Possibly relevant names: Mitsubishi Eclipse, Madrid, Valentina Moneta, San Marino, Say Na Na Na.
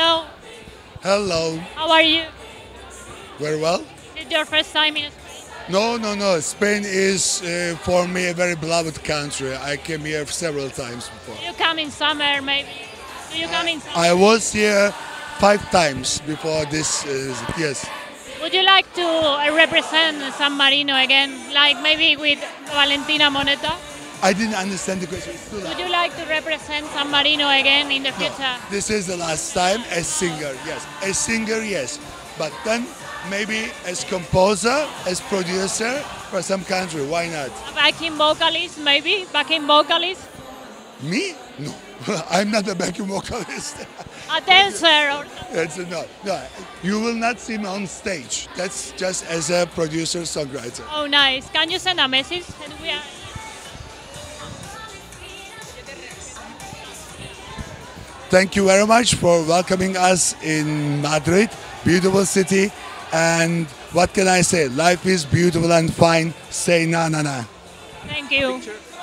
Hello. Hello. How are you? Very well. Is it your first time in Spain? No. Spain is for me a very beloved country. I came here several times before. You come in summer maybe? Do you come in summer? I was here 5 times before this, yes. Would you like to represent San Marino again, like maybe with Valentina Moneta? I didn't understand the question. Would you like to represent San Marino again in the future? No, this is the last time as singer, yes. As singer, yes. But then maybe as composer, as producer for some country, why not? Backing vocalist, maybe? Backing vocalist? Me? No. I'm not a backing vocalist. A dancer or something? No. You will not see me on stage. That's just as a producer, songwriter. Oh, nice. Can you send a message? And we are... Thank you very much for welcoming us in Madrid, beautiful city. And what can I say? Life is beautiful and fine. Say na na na. Thank you.